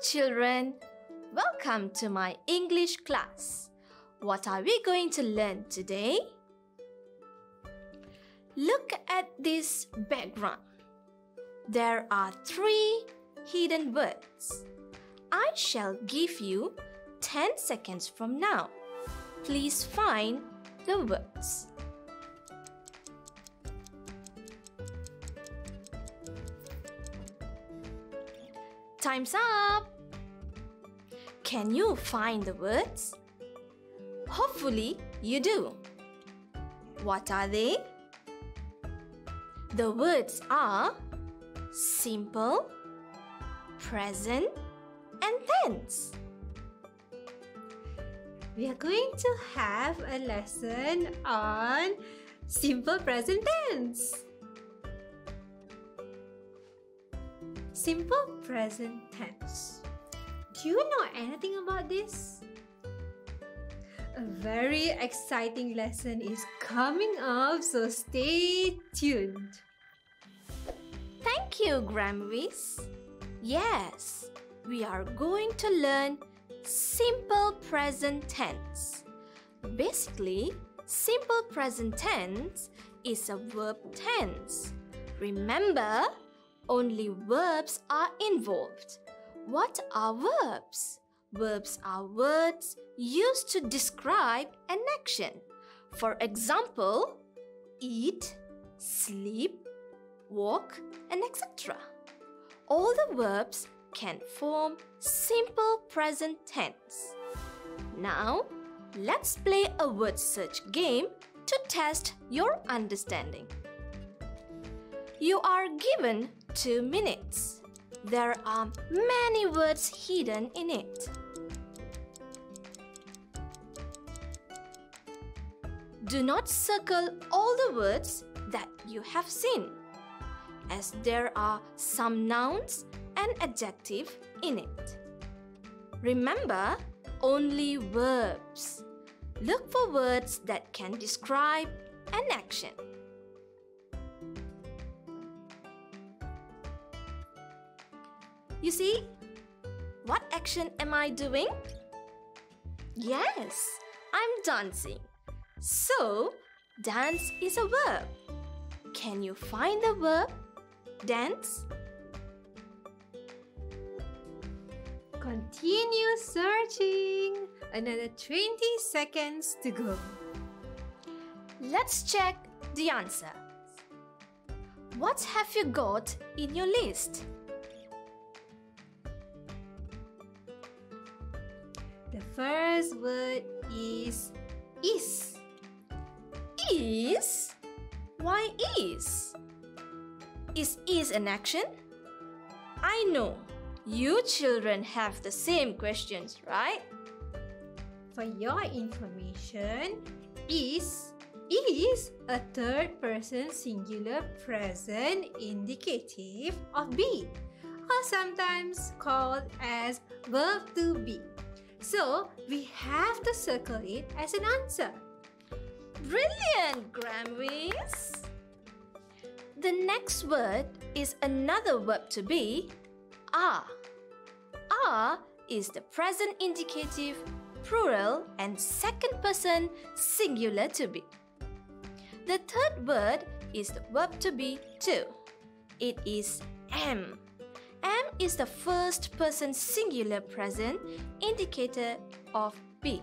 Hello children, welcome to my English class. What are we going to learn today? Look at this background. There are 3 hidden words. I shall give you 10 seconds from now. Please find the words. Time's up! Can you find the words? Hopefully you do. What are they? The words are simple, present, and tense. We are going to have a lesson on simple present tense. Simple present tense. Do you know anything about this? A very exciting lesson is coming up, so stay tuned. Thank you, Grammaris. Yes, we are going to learn simple present tense. Basically, simple present tense is a verb tense. Remember, only verbs are involved. What are verbs? Verbs are words used to describe an action. For example, eat, sleep, walk, and etc. All the verbs can form simple present tense. Now, let's play a word search game to test your understanding. You are given 2 minutes. There are many words hidden in it. Do not circle all the words that you have seen, as there are some nouns and adjectives in it. Remember, only verbs. Look for words that can describe an action. You see, what action am I doing? Yes, I'm dancing. So, dance is a verb. Can you find the verb dance? Continue searching. Another 20 seconds to go. Let's check the answer. What have you got in your list? The first word is is. Is? Why is? Is an action? I know. You children have the same questions, right? For your information, is a third-person singular present indicative of be, or sometimes called as verb to be. So, we have to circle it as an answer. Brilliant, Grammaris! The next word is another verb to be, are. Are is the present indicative, plural, and second person singular to be. The third word is the verb to be too. It is am. Am is the first person singular present indicator of be.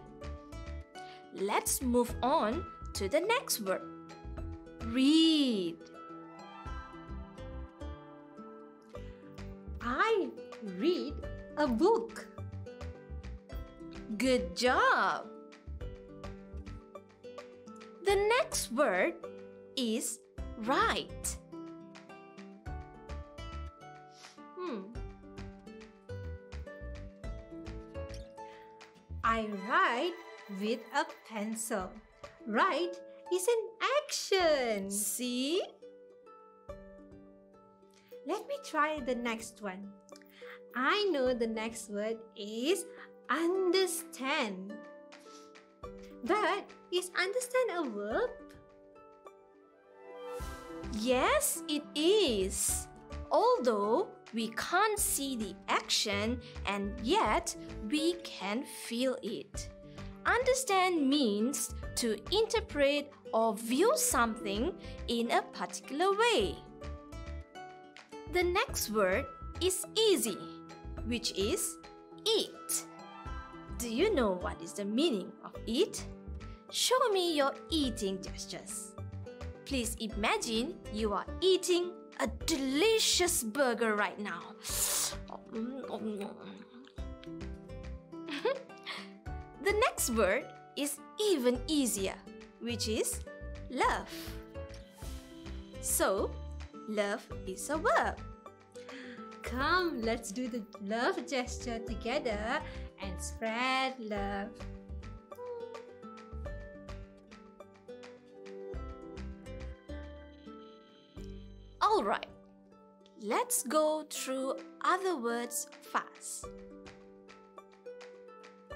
Let's move on to the next word. Read. I read a book. Good job. The next word is write. I write with a pencil. Write is an action. See? Let me try the next one. I know the next word is understand. But is understand a verb? Yes, it is. Although We can't see the action and yet we can feel it. Understand means to interpret or view something in a particular way. The next word is easy, which is eat. Do you know what is the meaning of eat? Show me your eating gestures. Please imagine you are eating a delicious burger right now. The next word is even easier, which is love. So, love is a verb. Come, let's do the love gesture together and spread love. Alright, let's go through other words fast.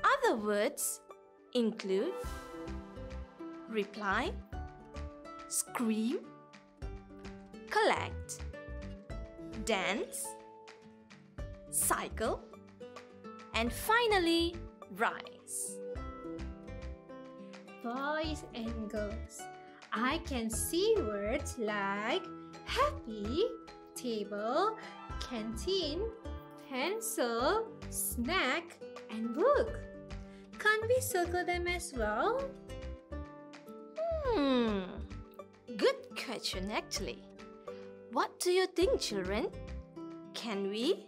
Other words include reply, scream, collect, dance, cycle, and finally rise. Voice and goals. I can see words like happy, table, canteen, pencil, snack, and book. Can't we circle them as well? Good question actually. What do you think, children? Can we?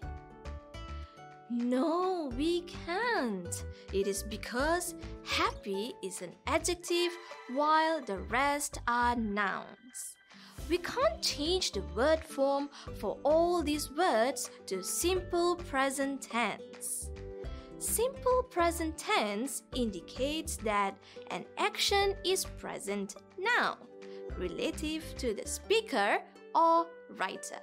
No, we can't. It is because happy is an adjective while the rest are nouns. We can't change the word form for all these words to simple present tense. Simple present tense indicates that an action is present now, relative to the speaker or writer.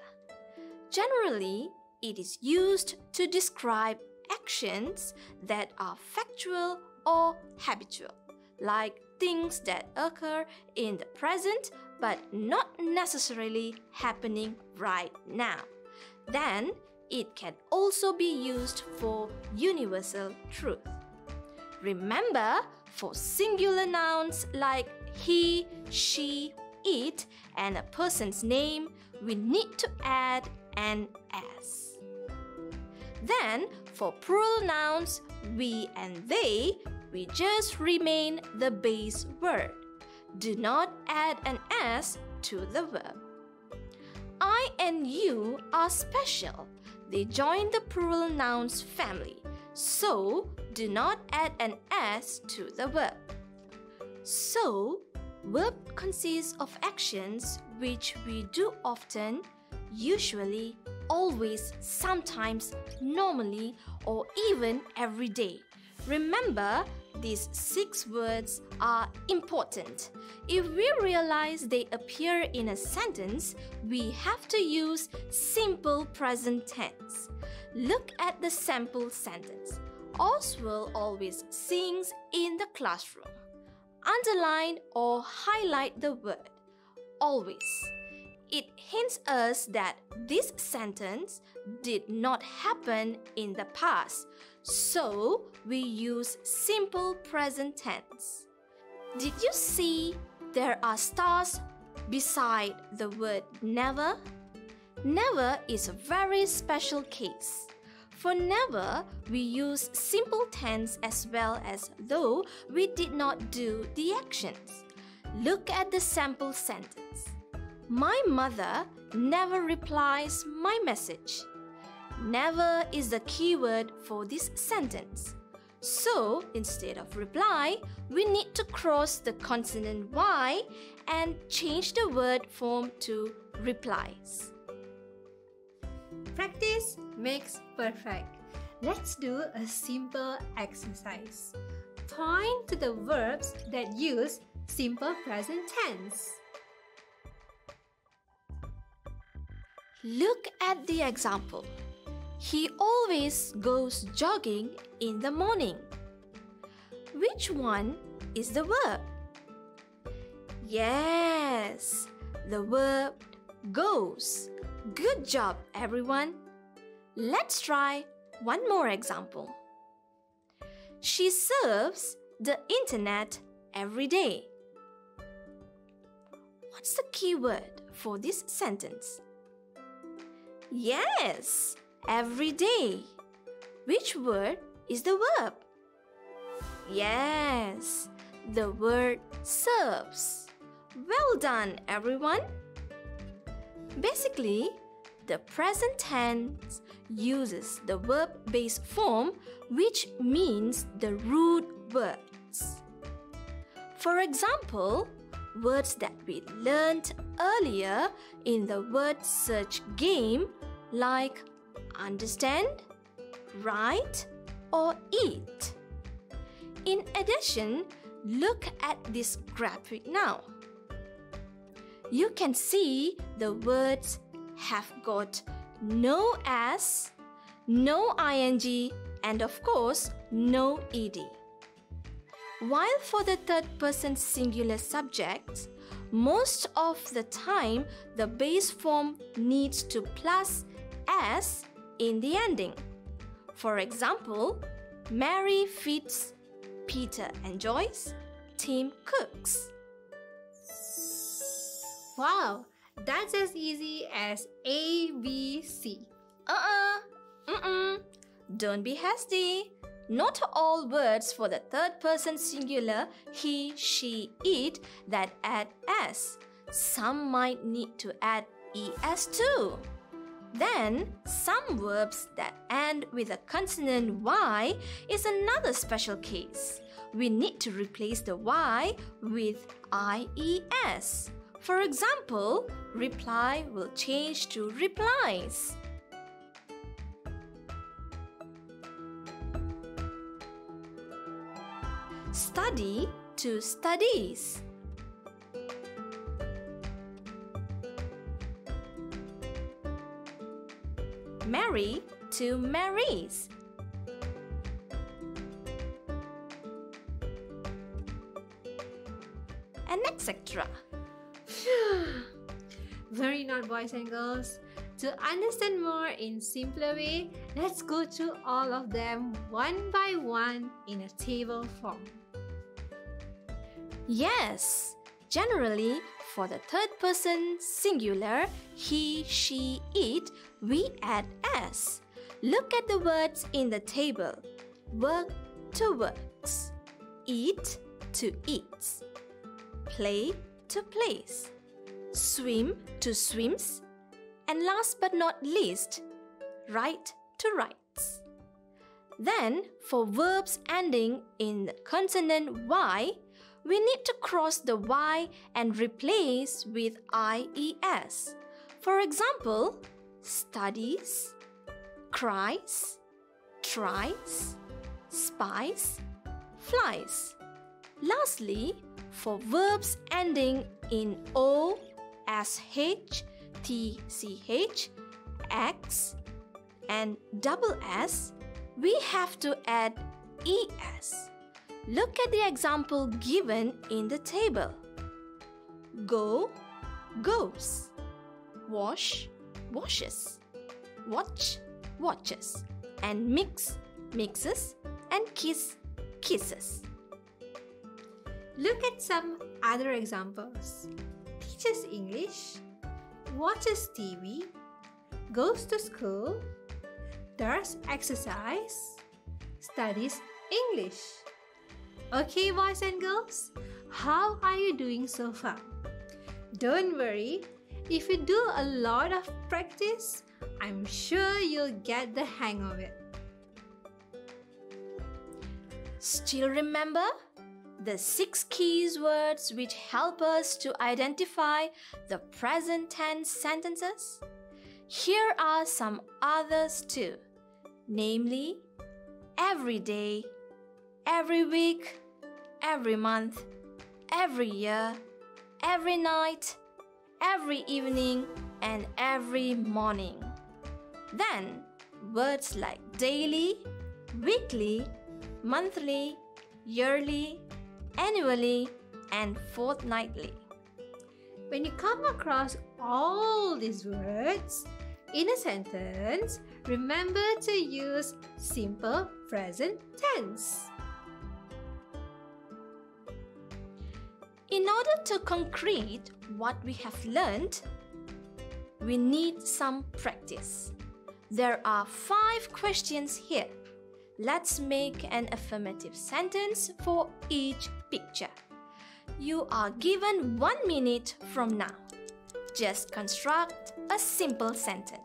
Generally, it is used to describe actions that are factual or habitual, like things that occur in the present but not necessarily happening right now. Then, it can also be used for universal truth. Remember, for singular nouns like he, she, it, and a person's name, we need to add an s. Then, for plural nouns, we and they, we just remain the base word. Do not add an s to the verb. I and you are special. They join the plural nouns family, so do not add an s to the verb. So, verb consists of actions which we do often, usually, always, sometimes, normally, or even every day. Remember, these 6 words are important. If we realize they appear in a sentence, we have to use simple present tense. Look at the sample sentence. Oswald always sings in the classroom. Underline or highlight the word always. It hints us that this sentence did not happen in the past, so we use simple present tense. Did you see there are stars beside the word never? Never is a very special case. For never, we use simple tense as well as though we did not do the actions. Look at the sample sentence. My mother never replies my message. Never is the keyword for this sentence. So, instead of reply, we need to cross the consonant Y and change the word form to replies. Practice makes perfect. Let's do a simple exercise. Point to the verbs that use simple present tense. Look at the example. He always goes jogging in the morning. Which one is the verb? Yes, the verb goes. Good job, everyone. Let's try one more example. She surfs the internet every day. What's the keyword for this sentence? Yes, every day. Which word is the verb? Yes, the word serves. Well done, everyone. Basically, the present tense uses the verb-based form, which means the root words. For example, words that we learnt earlier in the word search game, like understand, write, or eat. In addition, look at this graphic now. You can see the words have got no s, no ing, and of course, no ed. While for the third-person singular subjects, most of the time the base form needs to plus s in the ending. For example, Mary feeds Peter enjoys, Tim cooks. Wow, that's as easy as A, B, C. Don't be hasty. Not all words for the third-person singular he, she, it that add s. Some might need to add es too. Then, some verbs that end with a consonant y is another special case. We need to replace the y with ies. For example, reply will change to replies. Study to studies. Mary to Marys. And etc. Very not boys and girls. To understand more in simpler way, let's go through all of them one by one in a table form. Yes, generally for the third-person singular, he, she, it, we add s. Look at the words in the table. Work to works. Eat to eats. Play to plays. Swim to swims. And last but not least, write to writes. Then, for verbs ending in the consonant y, we need to cross the y and replace with ies. For example, studies, cries, tries, spies, flies. Lastly, for verbs ending in o, sh, tch, x, and double s, we have to add es. Look at the example given in the table. Go, goes. Wash, washes. Watch, watches. And mix, mixes. And kiss, kisses. Look at some other examples. Teaches English. Watches TV. Goes to school. Does exercise. Studies English. Okay, boys and girls, how are you doing so far? Don't worry, if you do a lot of practice, I'm sure you'll get the hang of it. Still remember? The 6 keywords which help us to identify the present tense sentences? Here are some others too, namely, every day, every week, every month, every year, every night, every evening, and every morning. Then, words like daily, weekly, monthly, yearly, annually, and fortnightly. When you come across all these words, In a sentence, remember to use simple present tense. In order to concrete what we have learned, we need some practice. There are 5 questions here. Let's make an affirmative sentence for each picture. You are given 1 minute from now. Just construct a simple sentence.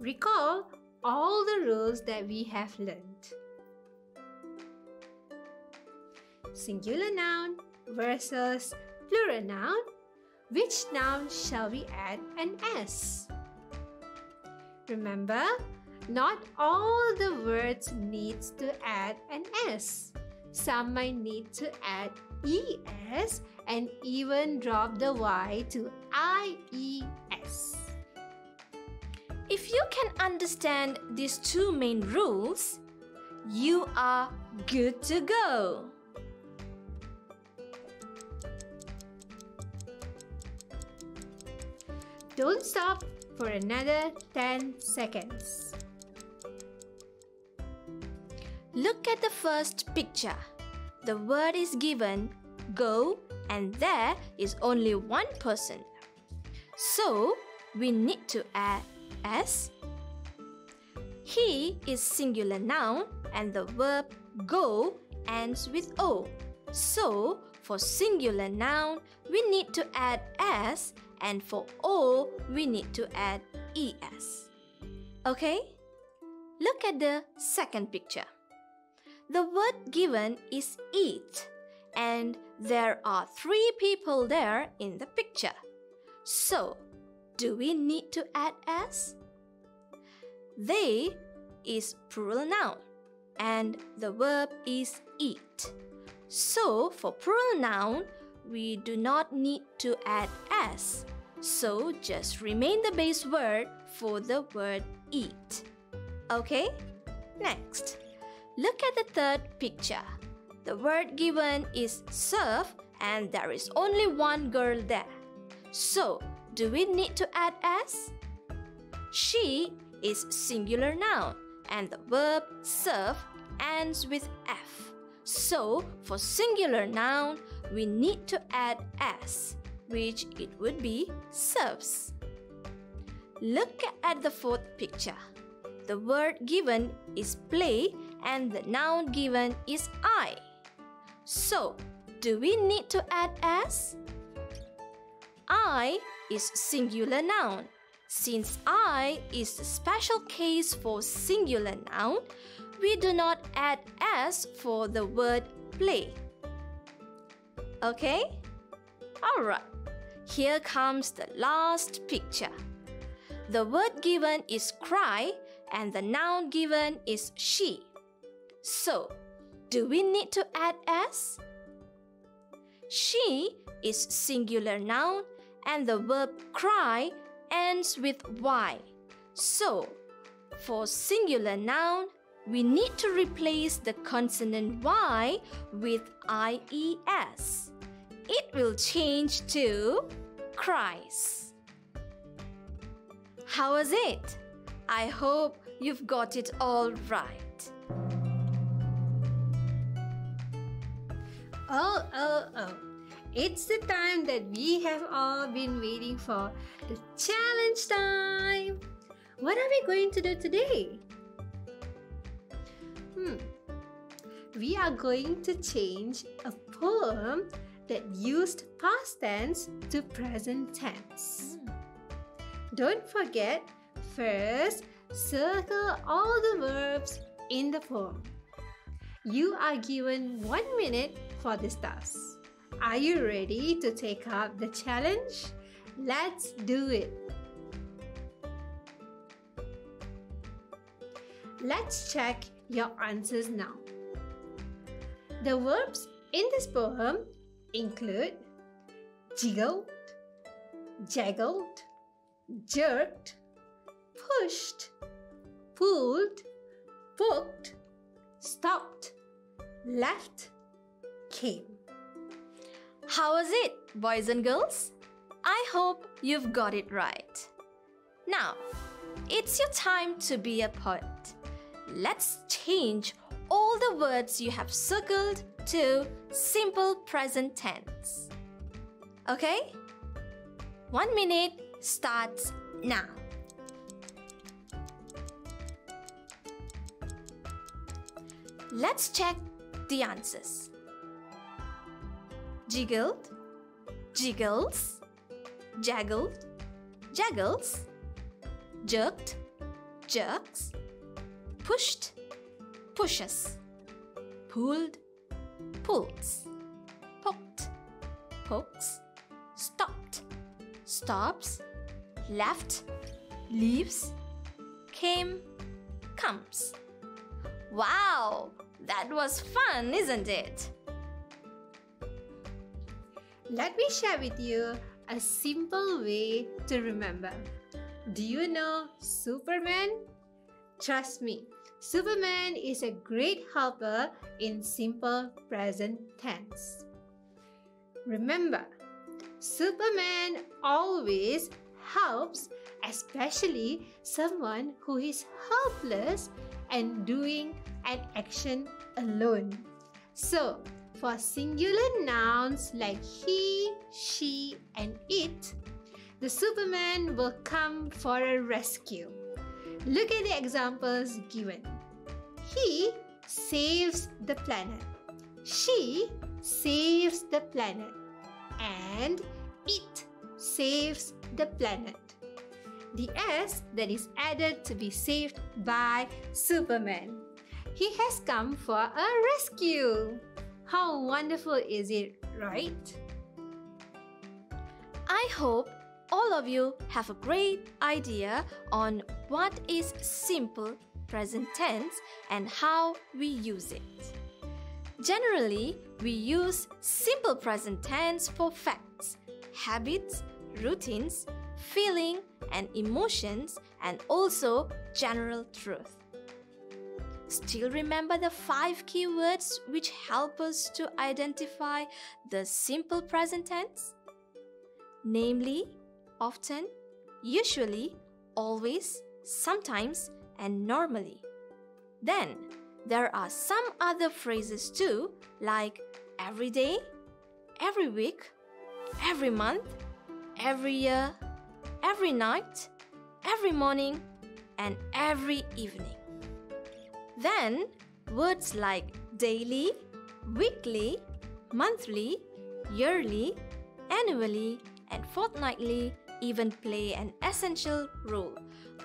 Recall all the rules that we have learned. Singular noun versus plural noun. Which noun shall we add an S? Remember, not all the words need to add an S. Some might need to add ES and even drop the Y to IES. If you can understand these 2 main rules, you are good to go. Don't stop for another 10 seconds. Look at the first picture. The word is given, go, and there is only 1 person. So, we need to add S. He is singular noun and the verb go ends with O. So, for singular noun, we need to add S, and for O, we need to add ES. Okay? Look at the second picture. The word given is eat, and there are 3 people there in the picture. So, do we need to add S? They is plural noun and the verb is eat. So, for plural noun, we do not need to add S. So, just remain the base word for the word eat. Okay? Next, look at the third picture. The word given is serve and there is only 1 girl there. So, do we need to add S? She is singular noun and the verb serve ends with F. So, for singular noun, we need to add S, which it would be serves. Look at the fourth picture. The word given is play and the noun given is I. So, do we need to add S? I is singular noun. Since I is the special case for singular noun, we do not add S for the word play. Okay? Alright, here comes the last picture. The word given is cry and the noun given is she. So, do we need to add S? She is singular noun and the verb cry ends with Y. So, for singular noun, we need to replace the consonant Y with IES. It will change to cries. How was it? I hope you've got it all right. Oh. It's the time that we have all been waiting for, the challenge time! What are we going to do today? We are going to change a poem that used past tense to present tense. Don't forget, first, circle all the verbs in the poem. You are given 1 minute for this task. Are you ready to take up the challenge? Let's do it! Let's check your answers now. The verbs in this poem include jiggled, jaggled, jerked, pushed, pulled, poked, stopped, left, came. How was it, boys and girls? I hope you've got it right. Now, it's your time to be a poet. Let's change all the words you have circled to simple present tense. Okay? 1 minute starts now. Let's check the answers. Jiggled, jiggles, jaggled, jaggles, jerked, jerks, pushed, pushes, pulled, pulls, poked, pokes, stopped, stops, left, leaves, came, comes. Wow, that was fun, isn't it? Let me share with you a simple way to remember. Do you know Superman? Trust me, Superman is a great helper in simple present tense. Remember, Superman always helps, especially someone who is helpless and doing an action alone. So, for singular nouns like he, she, and it, the Superman will come for a rescue. Look at the examples given. He saves the planet. She saves the planet. And it saves the planet. The S that is added to be saved by Superman. He has come for a rescue. How wonderful is it, right? I hope all of you have a great idea on what is simple present tense and how we use it. Generally, we use simple present tense for facts, habits, routines, feeling and emotions, and also general truth. Still remember the 5 keywords which help us to identify the simple present tense? Namely, often, usually, always, sometimes, and normally. Then, there are some other phrases too, like every day, every week, every month, every year, every night, every morning, and every evening. Then, words like daily, weekly, monthly, yearly, annually, and fortnightly even play an essential role.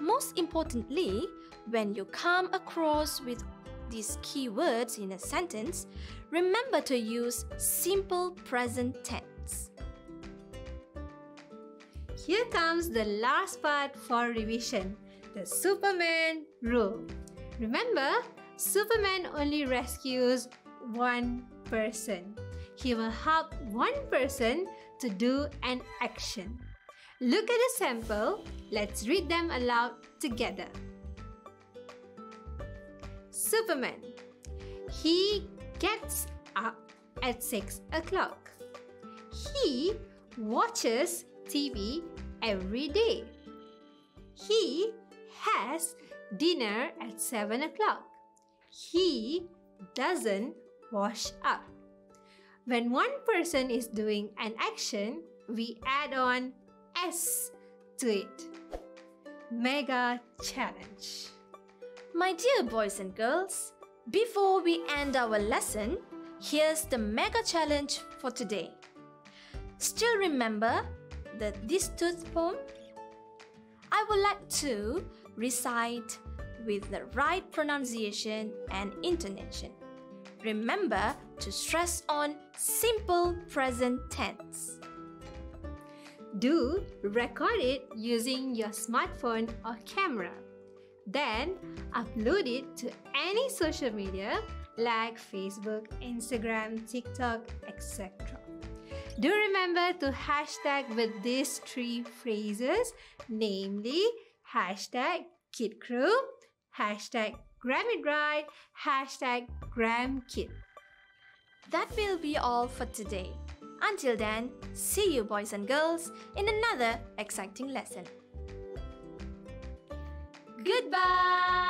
Most importantly, when you come across with these keywords in a sentence, remember to use simple present tense. Here comes the last part for revision, the Superman rule. Remember, Superman only rescues one person. He will help one person to do an action. Look at the sample. Let's read them aloud together. Superman. He gets up at 6 o'clock. He watches TV every day. He has dinner at 7 o'clock. He doesn't wash up. When one person is doing an action, we add on S to it. Mega challenge. My dear boys and girls, Before we end our lesson, here's the mega challenge for today. Still remember this tooth poem? I would like to recite with the right pronunciation and intonation. Remember to stress on simple present tense. Do record it using your smartphone or camera. Then upload it to any social media like Facebook, Instagram, TikTok, etc. Do remember to hashtag with these three phrases, namely hashtag KidCrew, hashtag GramItRight, hashtag GramKid. That will be all for today. Until then, see you boys and girls in another exciting lesson. Goodbye!